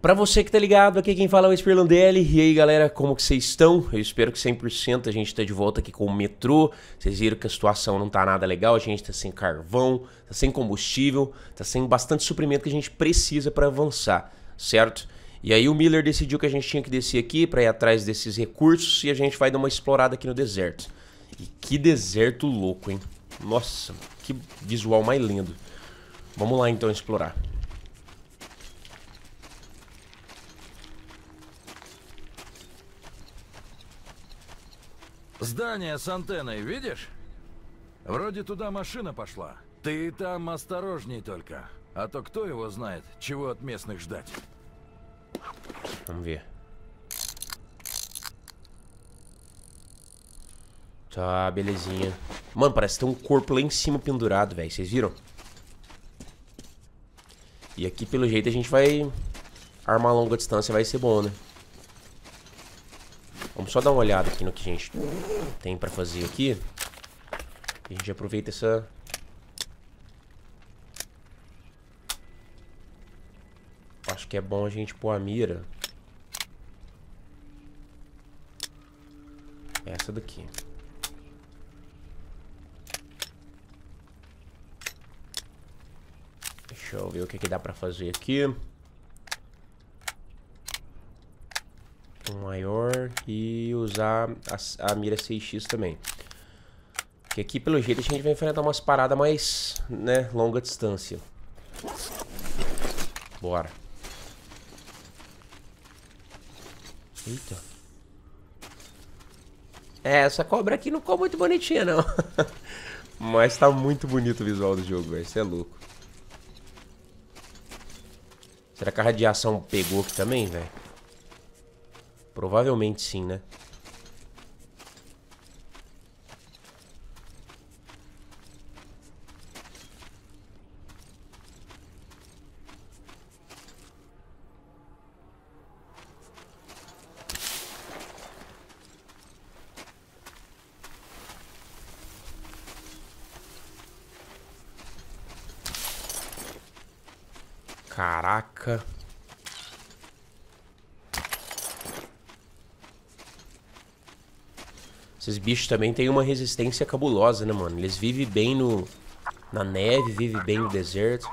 Pra você que tá ligado, aqui quem fala é o Spirlandelli. E aí galera, como que vocês estão? Eu espero que 100%. A gente tá de volta aqui com o metrô. Vocês viram que a situação não tá nada legal. A gente tá sem carvão, tá sem combustível, tá sem bastante suprimento que a gente precisa pra avançar, certo? E aí o Miller decidiu que a gente tinha que descer aqui pra ir atrás desses recursos. E a gente vai dar uma explorada aqui no deserto. E que deserto louco, hein? Nossa, que visual mais lindo. Vamos lá então explorar. Здание с антенной, видишь? Вроде туда машина пошла. Ты там осторожней только. А то кто его знает, чего от местных ждать. Vamos ver. Tá, belezinha. Mano, parece que tem um corpo lá em cima pendurado, velho. Vocês viram? E aqui, pelo jeito, a gente vai armar a longa distância. Vai ser bom, né? Vamos só dar uma olhada aqui no que a gente tem pra fazer aqui. A gente aproveita essa... Acho que é bom a gente pôr a mira. Essa daqui. Deixa eu ver o que dá pra fazer aqui. Um maior e usar a mira 6x também. Porque aqui, pelo jeito, a gente vai enfrentar umas paradas mais, né, longa distância. Bora. Eita. É, essa cobra aqui não ficou muito bonitinha, não. Mas tá muito bonito o visual do jogo, velho. Isso é louco. Será que a radiação pegou aqui também, velho? Provavelmente sim, né? Caraca. Esses bichos também têm uma resistência cabulosa, né, mano? Eles vivem bem na neve, vivem bem no deserto.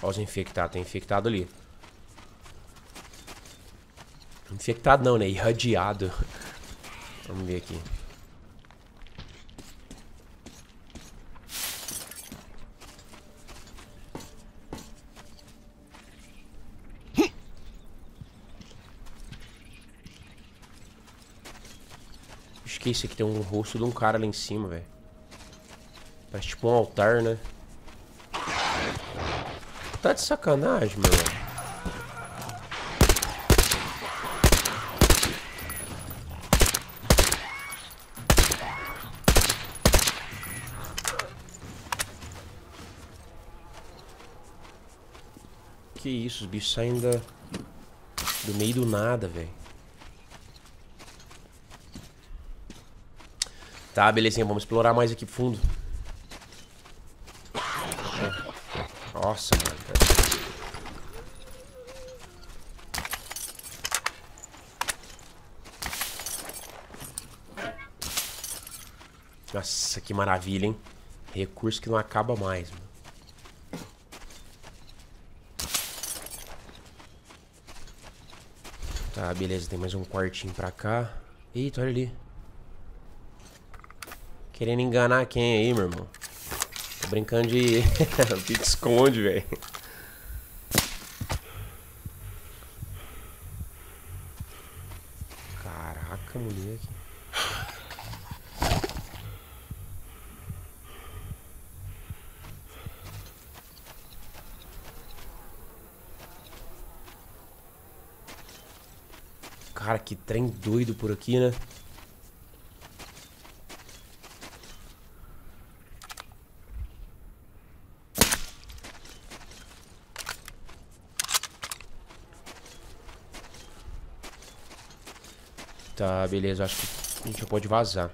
Olha os infectados, tem infectado ali. Infectado não, né? Irradiado. Vamos ver aqui. Acho que esse aqui tem um rosto de um cara lá em cima, velho. Parece tipo um altar, né? Tá de sacanagem, mano. Que isso, os bichos saem do meio do nada, velho. Tá, belezinha, vamos explorar mais aqui pro fundo. Nossa, mano. Nossa, que maravilha, hein? Recurso que não acaba mais, mano. Tá, beleza, tem mais um quartinho pra cá. Eita, olha ali. Querendo enganar quem aí, meu irmão? Tô brincando de... Pique esconde, velho. Caraca, moleque. Cara, que trem doido por aqui, né? Tá, beleza, acho que A gente já pode vazar.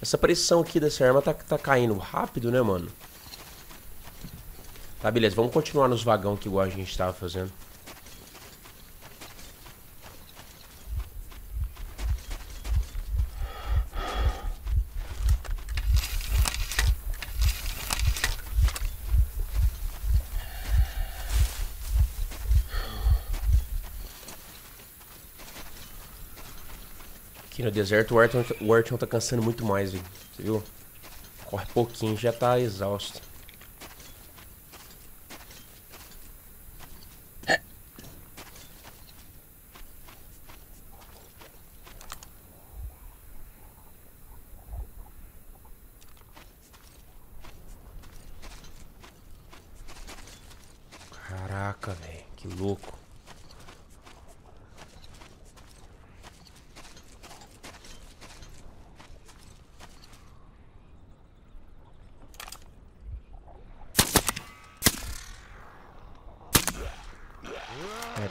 Essa pressão aqui dessa arma tá caindo rápido, né, mano? Tá, beleza. Vamos continuar nos vagão que igual a gente tava fazendo. Aqui no deserto o Artyom tá cansando muito mais, velho. Você viu? Corre pouquinho, já tá exausto. Caraca, velho. Que louco.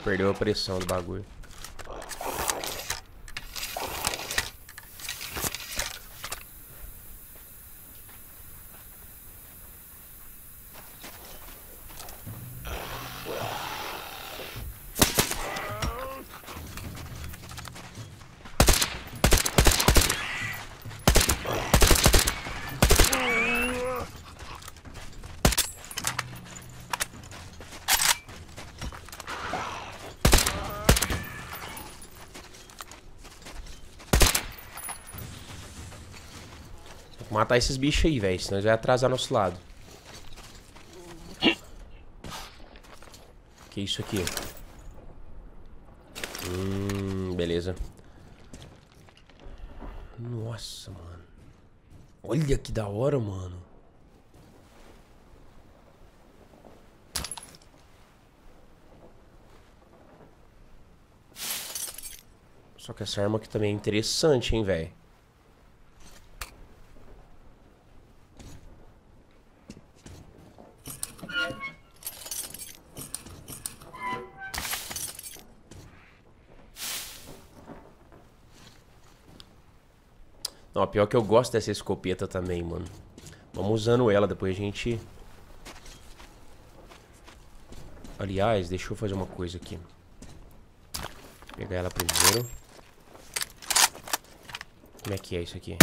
Perdeu a pressão do bagulho. Matar esses bichos aí, velho, senão eles vão atrasar nosso lado. Que isso aqui? Beleza. Nossa, mano. Olha que da hora, mano. Só que essa arma aqui também é interessante, hein, velho. Não, pior que eu gosto dessa escopeta também, mano. Vamos usando ela, depois a gente... Aliás, deixa eu fazer uma coisa aqui. Vou pegar ela primeiro. Como é que é isso aqui?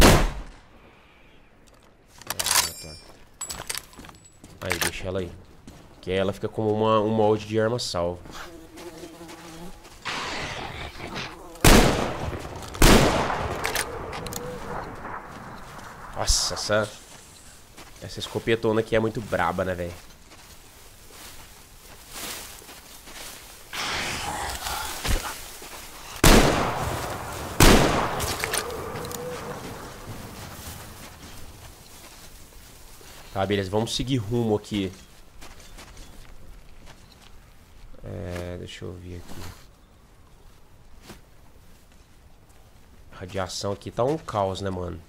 Ah, tá. Aí, deixa ela aí. Que ela fica como um molde de arma salva. Nossa, essa escopetona aqui é muito braba, né, velho? Tá, beleza. Vamos seguir rumo aqui. Deixa eu ver aqui. A radiação aqui tá um caos, né, mano?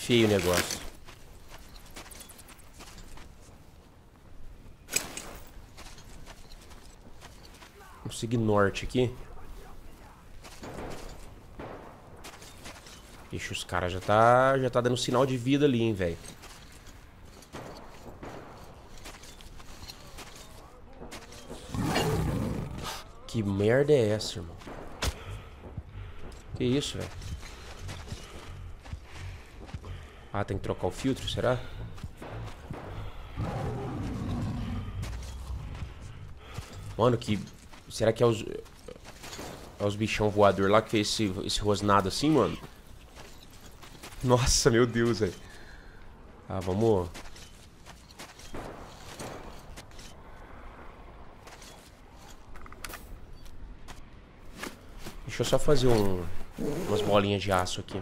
Feio o negócio. Vamos seguir norte aqui. Ixi, os caras já tá dando sinal de vida ali, hein, velho. Que merda é essa, irmão? Que isso, velho? Ah, tem que trocar o filtro, será? Mano, que... Será que é os bichão voador lá que fez esse rosnado assim, mano? Nossa, meu Deus, velho. Ah, vamos... Deixa eu só fazer umas bolinhas de aço aqui.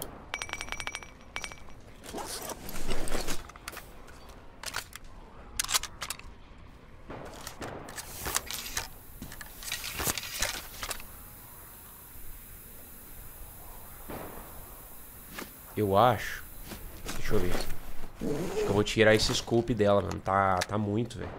Eu acho. Deixa eu ver. Acho que eu vou tirar esse scope dela, mano. Tá muito, velho.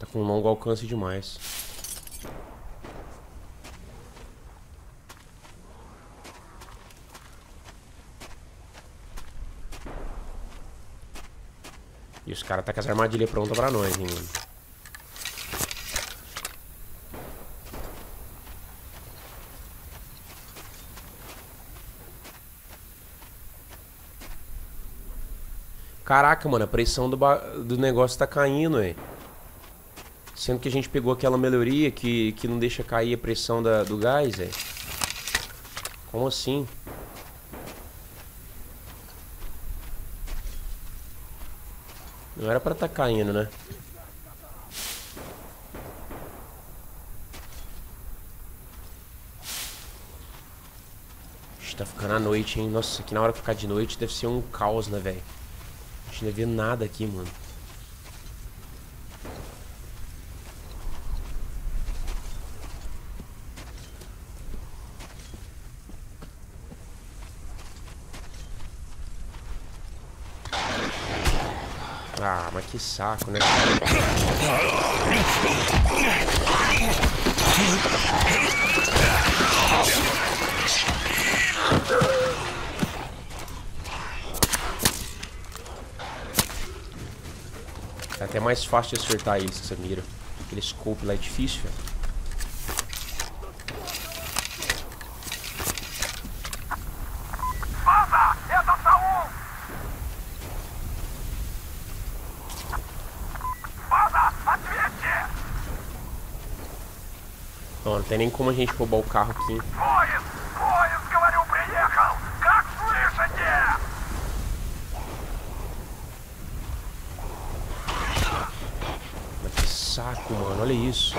Tá com um longo alcance demais. E os caras tá com as armadilhas prontas pra nós, hein, mano. Caraca, mano, a pressão do negócio tá caindo, hein. Sendo que a gente pegou aquela melhoria que não deixa cair a pressão do gás, velho. Como assim? Não era pra tá caindo, né? Ixi, tá ficando à noite, hein? Nossa, aqui na hora que ficar de noite deve ser um caos, né, velho? A gente não vê nada aqui, mano. Ah, mas que saco, né? É até mais fácil de acertar eles, essa mira. Aquele scope lá é difícil, velho. Não tem nem como a gente roubar o carro aqui. Mas que saco, mano. Olha isso.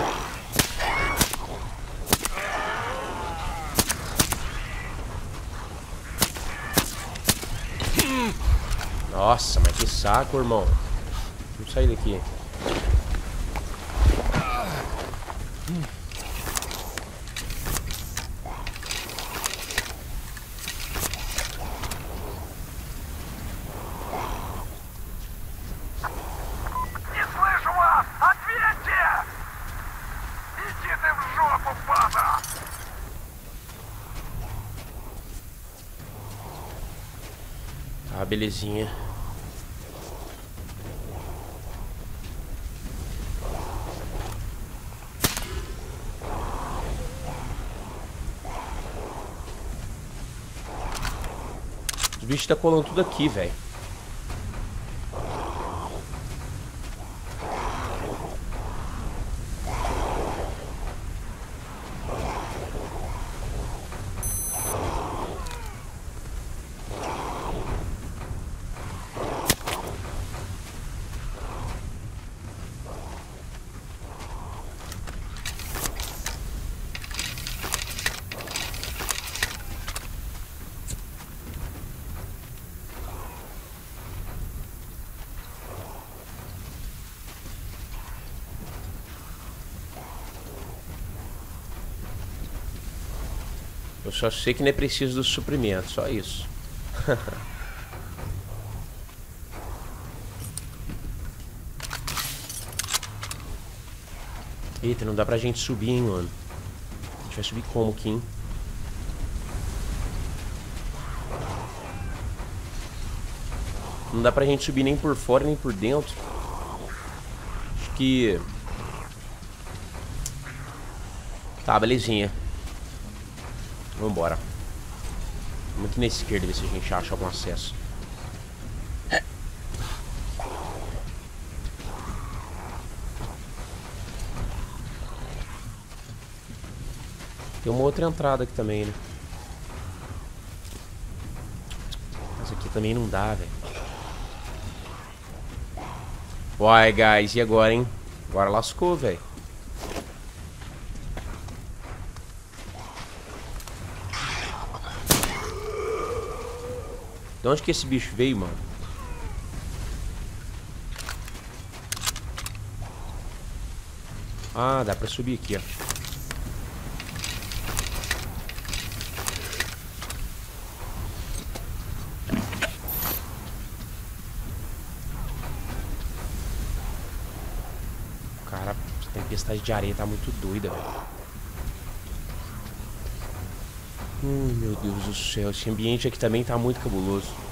Nossa, mas que saco, irmão. Vamos sair daqui. Ah, belezinha. Os bichos tá colando tudo aqui, velho. Eu só sei que não é preciso do suprimento, só isso. Eita, não dá pra gente subir, hein, mano. A gente vai subir como, Kim? Não dá pra gente subir nem por fora, nem por dentro. Acho que... Tá, belezinha. Vambora. Vamos aqui na esquerda ver se a gente acha algum acesso. Tem uma outra entrada aqui também, né? Mas aqui também não dá, velho. Uai, guys, e agora, hein? Agora lascou, velho. De onde que esse bicho veio, mano? Ah, dá pra subir aqui, ó. Cara, essa tempestade de areia tá muito doida, velho. Meu Deus do céu, esse ambiente aqui também tá muito cabuloso.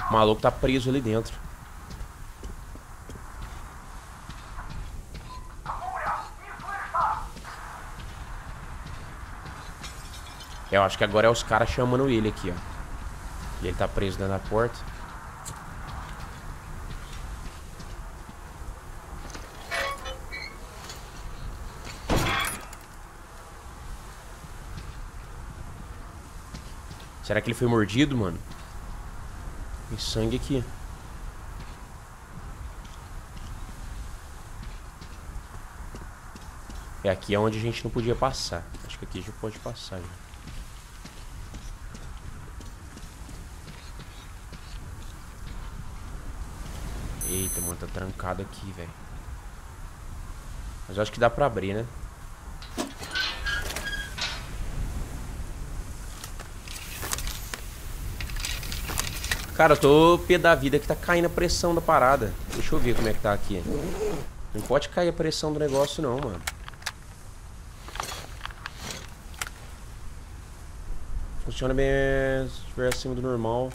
O maluco tá preso ali dentro. Eu acho que agora é os caras chamando ele aqui, ó. E ele tá preso dentro da porta. Será que ele foi mordido, mano? Tem sangue aqui. É aqui onde a gente não podia passar. Acho que aqui a gente pode passar já. Eita, mano, tá trancado aqui, velho. Mas eu acho que dá pra abrir, né? Cara, eu tô pé da vida que tá caindo a pressão da parada. Deixa eu ver como é que tá aqui. Não pode cair a pressão do negócio não, mano. Funciona bem se estiver acima do normal.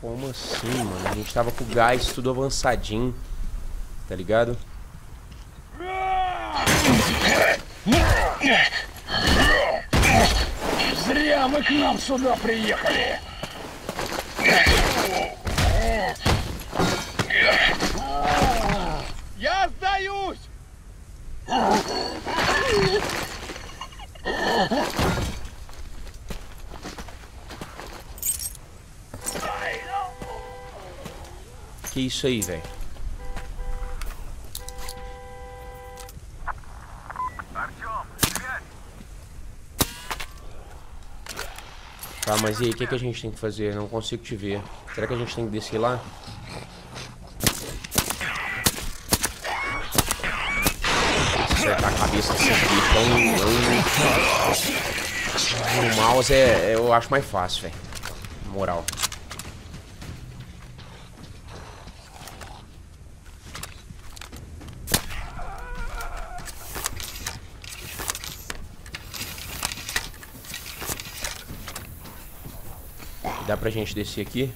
Como assim, mano? A gente tava com o gás tudo avançadinho. Tá ligado? Зря мы к нам сюда приехали. Я сдаюсь. Que isso aí, velho? Tá, mas e aí, o que a gente tem que fazer? Não consigo te ver. Será que a gente tem que descer lá? Acertar a cabeça desse bicho. O mouse eu acho mais fácil, velho. Na moral. Dá pra gente descer aqui?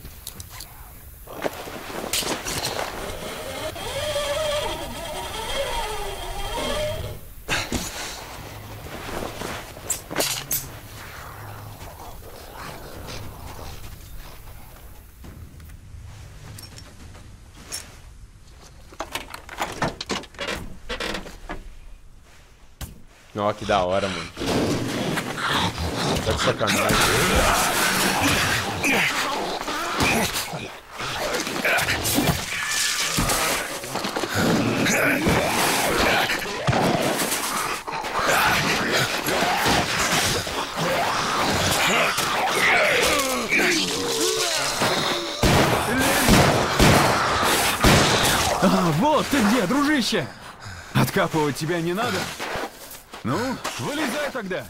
Nossa, que da hora, mano. Tá de sacanagem. А, вот ты где, дружище! Откапывать тебя не надо? Ну, вылезай тогда!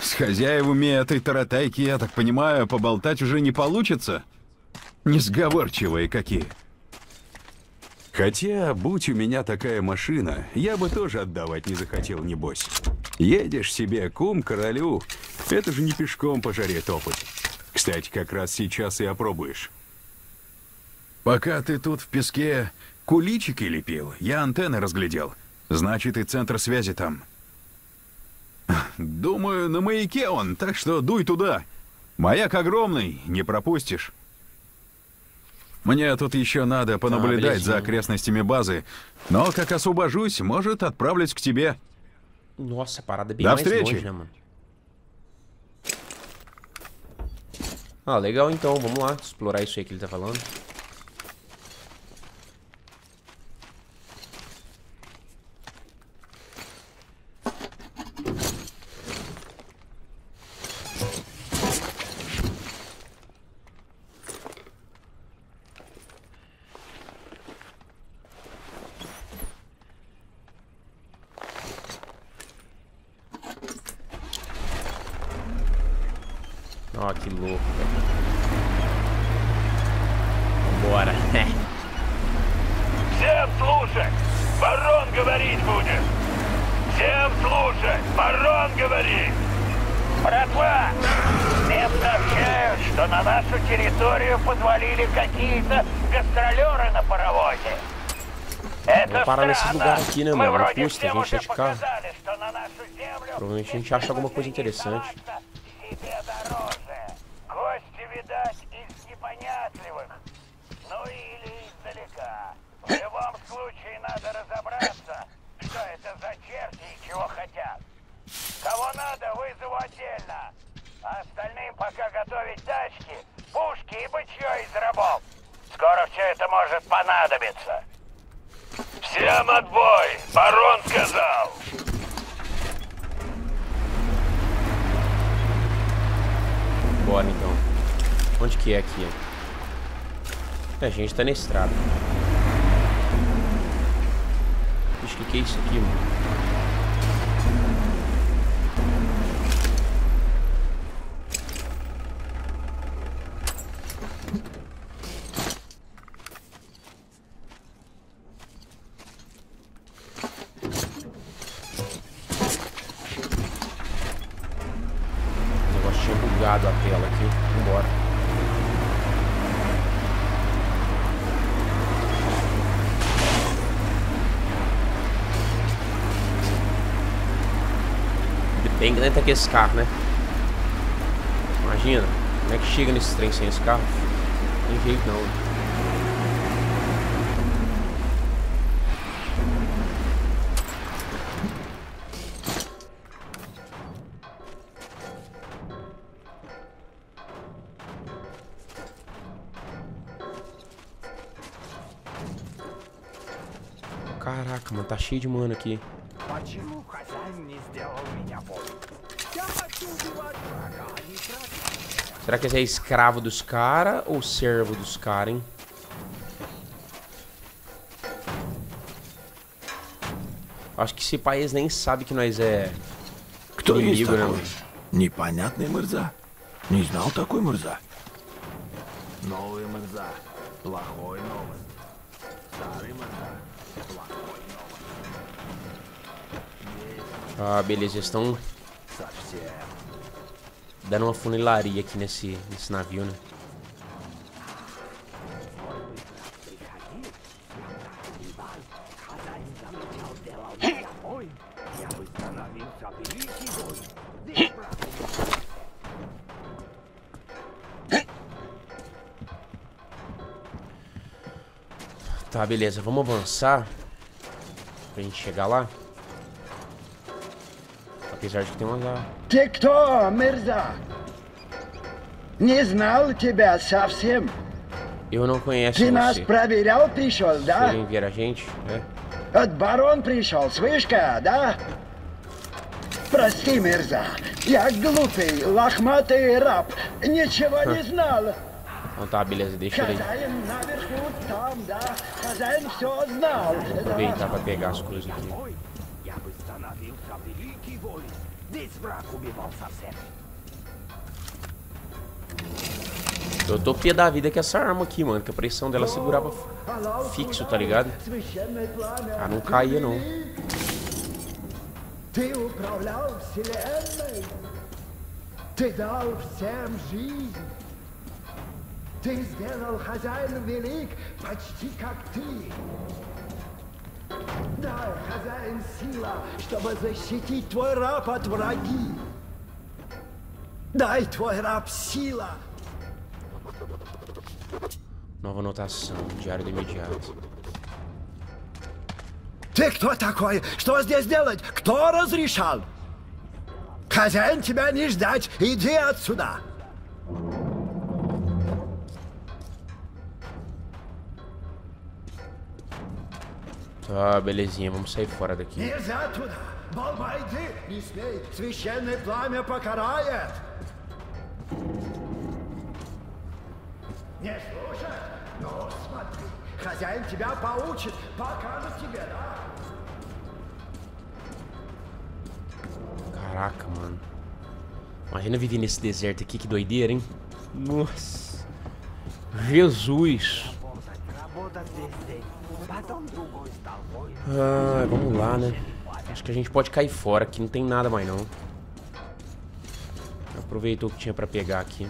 С хозяевами этой таратайки, я так понимаю, поболтать уже не получится? Несговорчивые какие. Хотя, будь у меня такая машина, я бы тоже отдавать не захотел, небось. Едешь себе, кум, королю. Это же не пешком по жаре топать. Кстати, как раз сейчас и опробуешь. Пока ты тут в песке куличики лепил, я антенны разглядел. Значит, и центр связи там. Думаю, на маяке он, так что дуй туда. Маяк огромный, не пропустишь. Мне тут еще надо понаблюдать за окрестностями базы, но как освобожусь, может, отправлюсь к тебе. До встречи. Ah, legal, então, vamos lá explorar isso aí que ele tá falando. Ó, que louco, velho. Vambora. Всем слушать! Барон говорить будет! Всем слушать! Барон говорит! Братва! Всем сообщают, что на нашу территорию подвалили какие-то гастролеры на паровозе. Это странно. Мы вроде всем уже показали, что на нашу землю... Provavelmente a gente acha alguma coisa interessante. Bora então. Onde que é aqui? A gente tá na estrada. Acho que é isso aqui, mano. Tem grande aqui esse carro, né? Imagina, como é que chega nesse trem sem esse carro? Não tem jeito não. Caraca, mano, tá cheio de mano aqui. Será que esse é escravo dos caras ou servo dos caras, hein? Acho que esse país nem sabe que nós é inimigo, né, mano? Непонятный мырза. Не знал такой мырза. Новый мырза. Плохой новый. Старый мырза. Ah, beleza, eles estão dando uma funilaria aqui nesse navio, né? Tá, beleza, vamos avançar pra gente chegar lá. Apesar de que tem uma lá. Ты кто, мырза? Не знал тебя совсем. Eu não conheço você. Ты нас проверял, пришел, да? Você vem ver a gente, né? От барон пришел, слышка, да? Прости, мырза, я глупый, лохматый раб, ничего не знал. Então tá, beleza, deixa ele aí. Aproveitar pra pegar as coisas aqui. Eu tô pé da vida com essa arma aqui, mano, que a pressão dela segurava fixo, tá ligado? Ah, não caía não. Ты управлял Вселенной, ты дал всем жизнь, ты сделал хозяина велик, почти как ты. Да, хозяин сила, чтобы защитить твой раб от враги. Дай твой раб сила. Nova anotação, diário de imediato. Ты кто такой? Что здесь делать? Кто разрешал? Хозяин тебя не ждать. Иди отсюда. Tá, belezinha. Vamos sair fora daqui. Нельзя туда. Болба, иди. Не смей. Священное пламя покарает. Не слушай. Но смотри. Хозяин тебя поучит, покажет тебе, да? Caraca, mano. Imagina viver nesse deserto aqui, que doideira, hein? Nossa. Jesus. Ah, vamos lá, né? Acho que a gente pode cair fora, aqui não tem nada mais, não. Aproveitou o que tinha pra pegar aqui.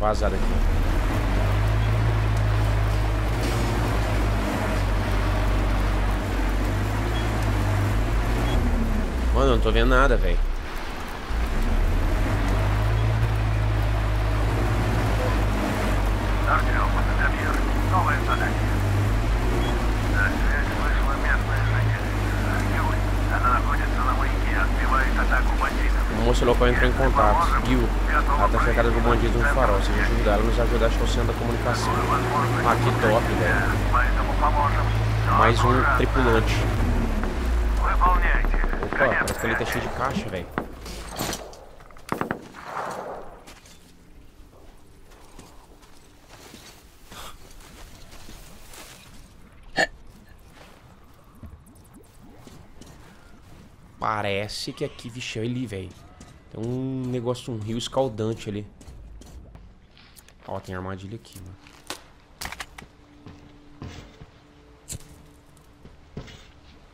Vazar aqui. Mano, eu não tô vendo nada, velho. O local entrou em contato, seguiu até a chegada do bandido no farol. Se a gente ajudar, ela nos ajudar a estar da comunicação. Ah, que top, velho. Mais um tripulante. Opa, parece que ele tá cheio de caixa, velho. Parece que aqui, vixe, ele, velho. Tem um negócio, um rio escaldante ali. Ó, tem armadilha aqui, mano.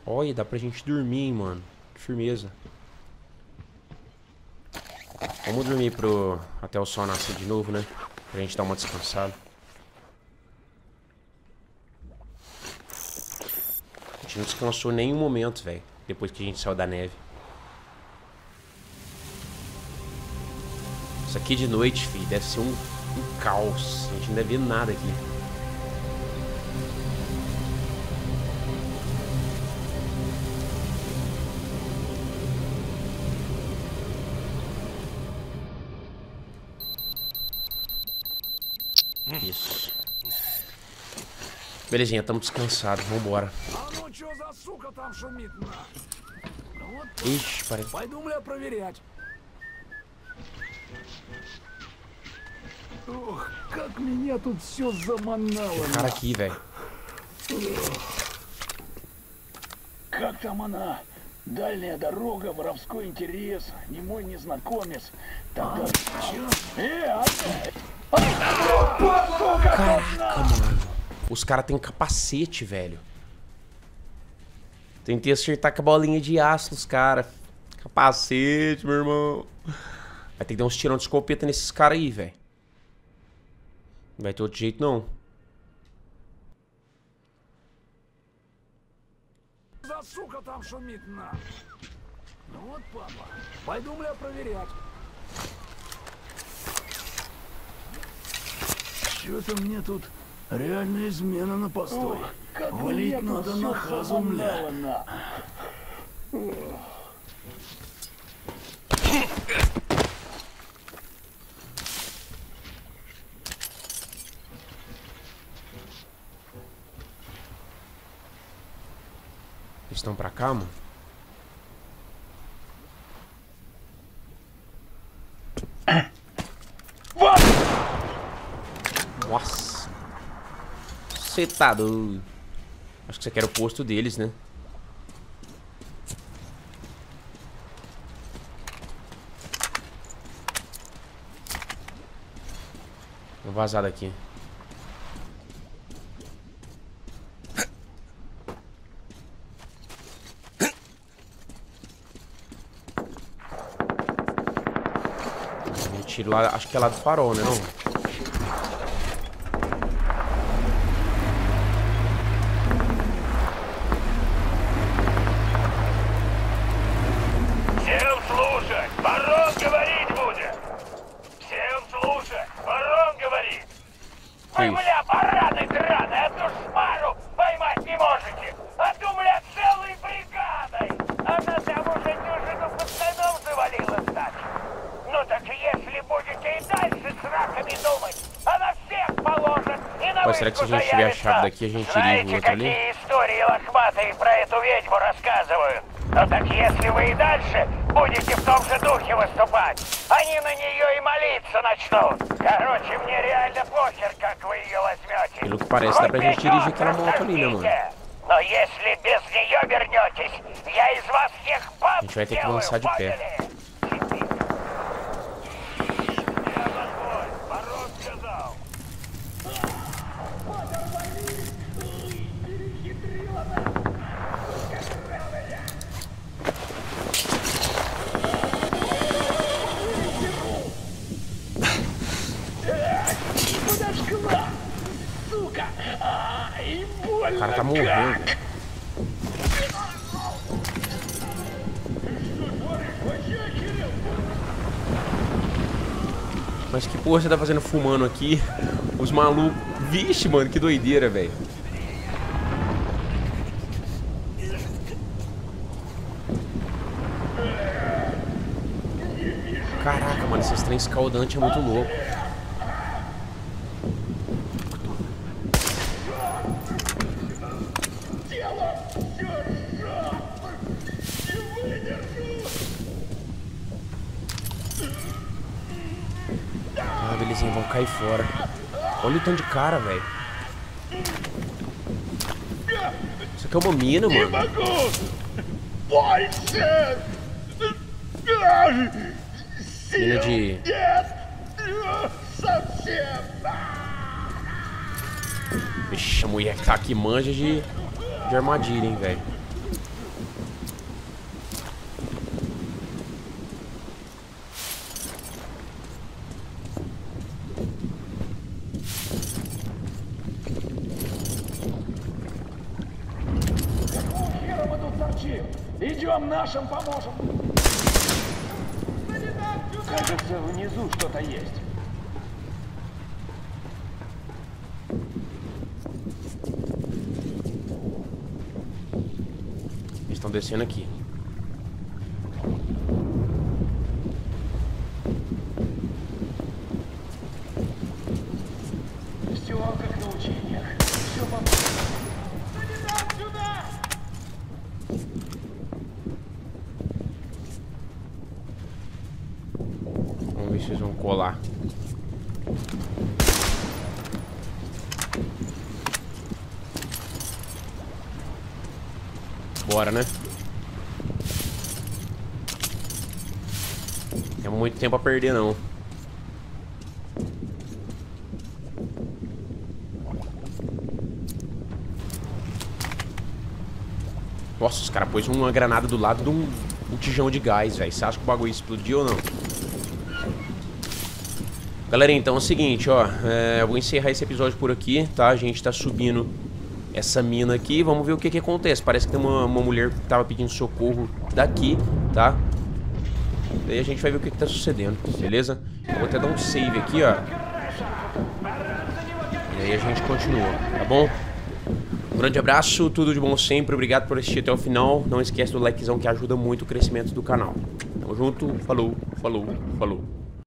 Olha, dá pra gente dormir, hein, mano. Que firmeza. Vamos dormir até o sol nascer de novo, né? Pra gente dar uma descansada. A gente não descansou em nenhum momento, velho. Depois que a gente saiu da neve. Aqui de noite, filho, deve ser um caos. A gente não deve ver nada aqui. Isso. Belezinha, estamos descansados. Vambora. Ixi, parece. O cara aqui, velho. Как там она? Дальняя дорога, воровской интерес, не мой незнакомец. Тогда... Caraca, mano. Os caras têm capacete, velho. Tentei acertar com a bolinha de aço nos caras. Capacete, meu irmão. Vai ter que dar uns tirão de escopeta nesses caras aí, velho. Não vai ter outro jeito, não. Estão pra cá, mano? Nossa! cacetado. Acho que isso aqui era o posto deles, né? Vou vazar daqui. Tiro lá, acho que é lá do farol, né? Não? Será que se a gente tiver a chave daqui, a gente iria em outro ali? Pelo que parece, dá pra gente dirigir aquela moto ali, né, mano? A gente vai ter que lançar de pé. O cara tá morrendo. Mas que porra você tá fazendo fumando aqui? Os malucos. Vixe, mano, que doideira, velho. Caraca, mano, esses trens escaldantes é muito louco. Vão cair fora. Olha o tanto de cara, velho. Isso aqui é uma mina, mano. Mina de... Vixe, a mulher que tá aqui manja de armadilha, hein, velho. Eles estão descendo aqui. Vocês vão colar. Bora, né? Não tem muito tempo a perder, não. Nossa, os caras pôs uma granada do lado de um tijão de gás, velho. Você acha que o bagulho explodiu ou não? Galera, então é o seguinte, ó, eu vou encerrar esse episódio por aqui, tá? A gente tá subindo essa mina aqui, vamos ver o que que acontece. Parece que tem uma mulher que tava pedindo socorro daqui, tá? Daí a gente vai ver o que que tá sucedendo, beleza? Eu vou até dar um save aqui, ó. E aí a gente continua, tá bom? Um grande abraço, tudo de bom sempre, obrigado por assistir até o final. Não esquece do likezão que ajuda muito o crescimento do canal. Tamo junto, falou, falou, falou.